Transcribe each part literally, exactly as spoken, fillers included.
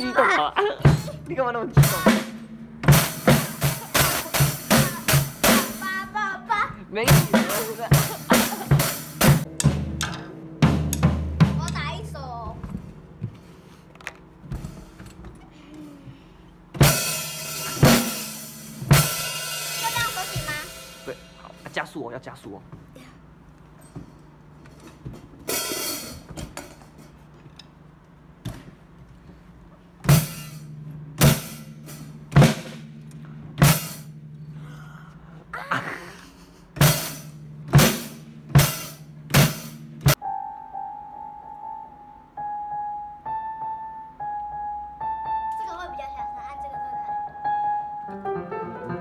激动啊！你干嘛那么激动？爸爸爸，没事的，是不是？我打一手。要这样手举吗？对，好，加速哦，要加速哦。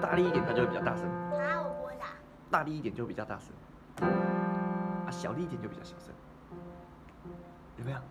大力一点，它就会比较大声。啊，我不会打。大力一点就会比较大声，啊，小力一点就比较小声，有没有？